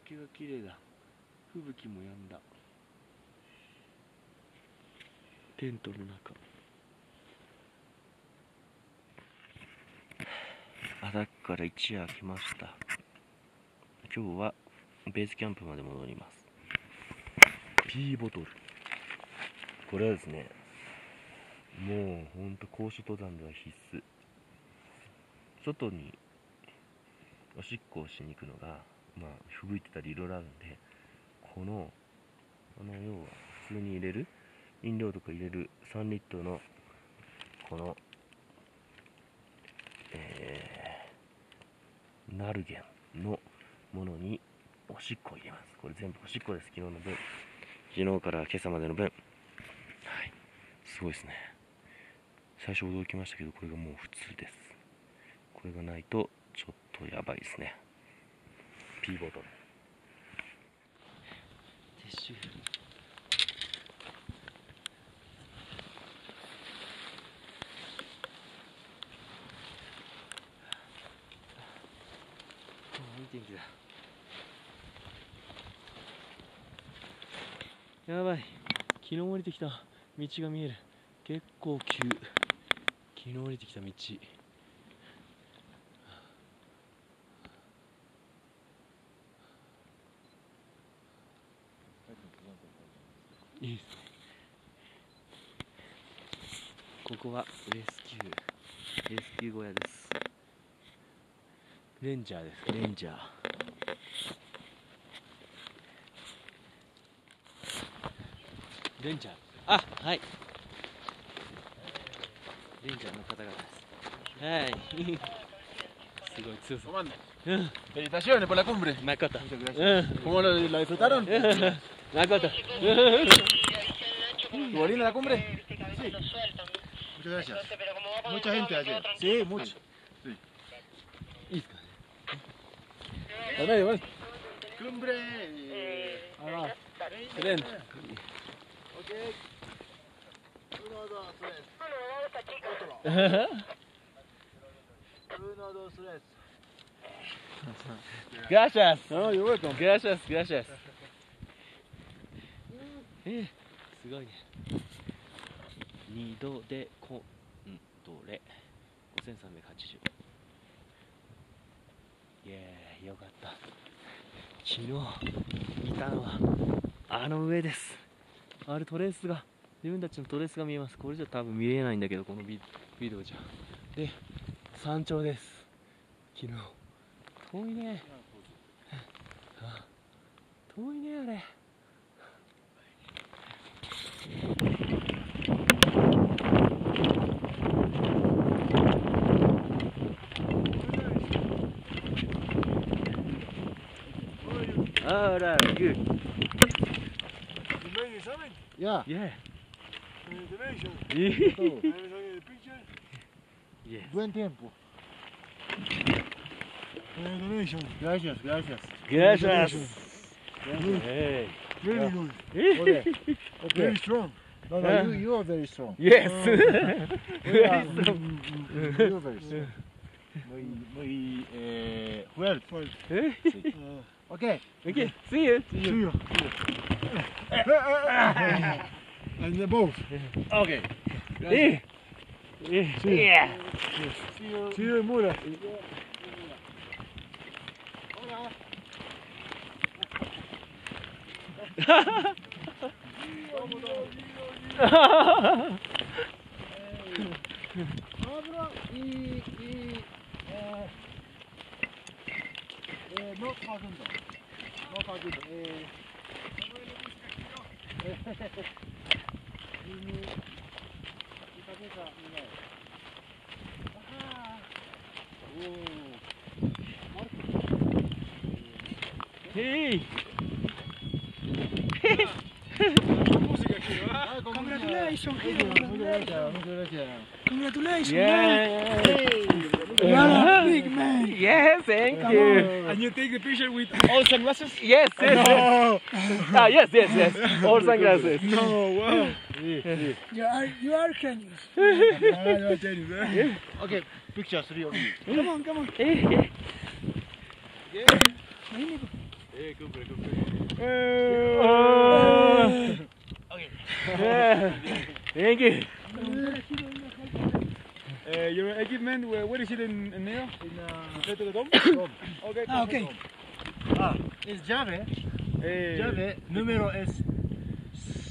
夜景が綺麗だ。吹雪も止んだ。テントの中、アタックから一夜明けました。今日はベースキャンプまで戻ります。ピーボトル、これはですね、もうほんと高所登山では必須。外におしっこをしに行くのが、まあ吹雪いてたりいろいろあるんで、この要は普通に入れる飲料とか入れる3リットルのこのナルゲンのものにおしっこを入れます。これ全部おしっこです。昨日の分、昨日から今朝までの分。はい、すごいですね。最初驚きましたけど、これがもう普通です。これがないとちょっとやばいですね。ピーボトル撤収。いい天気だ。やばい、昨日降りてきた道が見える。結構急。昨日降りてきた道、いいですね。ここはレスキュー小屋です。レンジャーです。レンジャー、レンジャー、あ、はい、レンジャーの方々です。はい。すごい強そう。Felicitaciones por la cumbre. Macota. ¿Cómo la disfrutaron? Macota. ¿Tu bolina la cumbre? Sí. Muchas gracias. Mucha gente ayer. Sí, mucho. Cumbre. Excelente. Ok. Uno, dos, tres. Uno, dos, tres. Gracias. No, you're welcome. Gracias, gracias. すごいね。二度でこんどれ5380。いやー、よかった。昨日いたのはあの上です。あれトレースが、自分たちのトレースが見えます。これじゃ多分見えないんだけど、このビデオじゃ。で、山頂です。昨日遠いね。遠いね、あれ。Alright, good. You made it something? Yeah. Yeah. Congratulations. Everything in the picture? Yes. Buen tiempo. Congratulations. Gracias, gracias. Gracias. Good. Hey. Very good. Okay. Okay. Very strong. No, no, you are very strong. Yes. You are very strong. Muy fuerte. Sí. Okay. Okay. See you. See you. And the boat. Okay. See you. See you, Mura. Hola. No facundo. No facundo. Hey. Congratulations. Congratulations. Yeah. You are a big man. Yes, thank you. And you take the picture with all sunglasses? Yes, yes. No. Ah, yes, yes, yes. All sunglasses. No, wow. You are Chinese. You are Chinese. Okay, picture 3 of you. Come on, come on. Hey. Hey, good. Okay. Yeah. Thank you. Your equipment, where is it in there? In the dome? Okay. Ah, okay. Es llave. Llave número es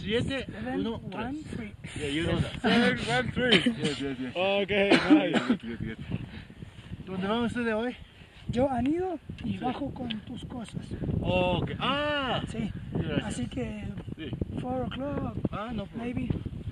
713. Yeah, you know that. 713. Yes. Okay, nice. Good. ¿Dónde van ustedes hoy? Yo han ido y bajo con tus cosas. Okay. Sí. Así que 4 o'clock. No problem. Maybe.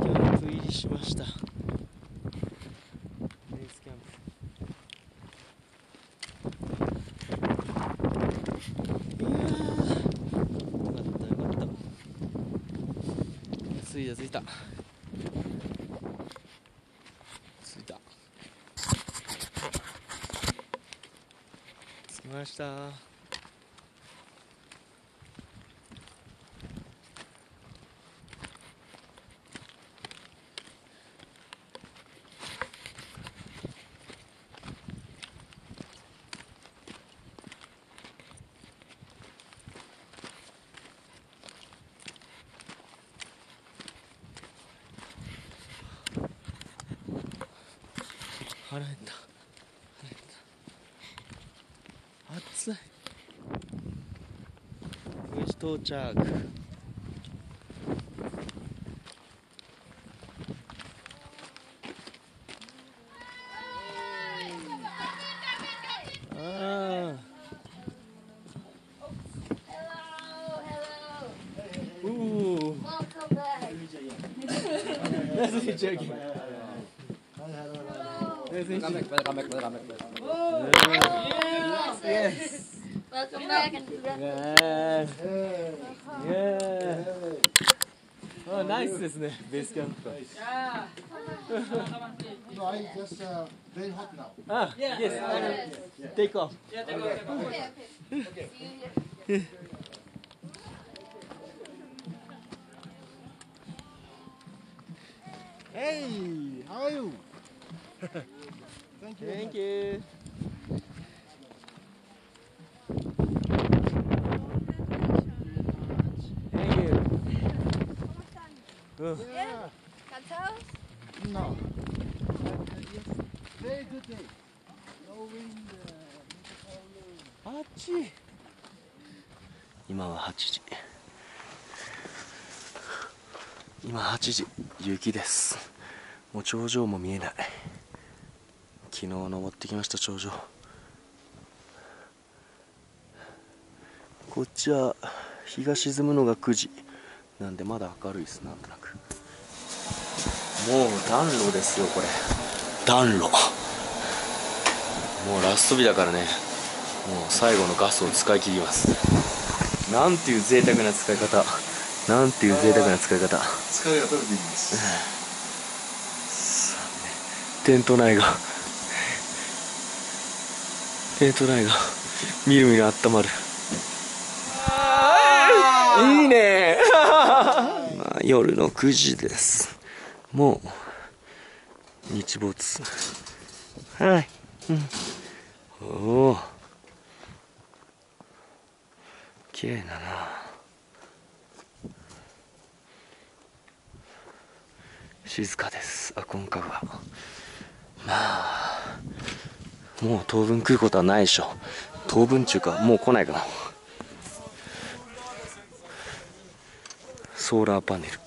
キャンプ入りしました。ベースキャンプ。いやー、よかった。着いた。来ました。腹減った。ウエストチャークYes. Welcome back and congratulations. Yeah. Oh, nice, isn't it? Base camp. Yeah. No, I just very hot now. Yes. Yes. Take off. Yeah, take off. Okay. See you here. Hey, how are you? Thank you. Thank you. Yeah. House? No. Yes. Very good day. No wind. Hachi. 今は8時。今8時、雪です。もう頂上も見えない。昨日登ってきました頂上。こっちは日が沈むのが9時。なんでまだ明るいです。なんとなくもう暖炉ですよ。これ暖炉、もうラスト日だからね。もう最後のガスを使い切ります。なんていう贅沢な使い方。なんていう贅沢な使い方。疲れが取れていいんです。テント内がみるみるあったまる。いいね。まあ夜の9時です。もう日没。はい、おお綺麗だな。静かです。アコンカグア。まあもう当分来ることはないでしょ。当分中か、もう来ないかな。ソーラーパネル。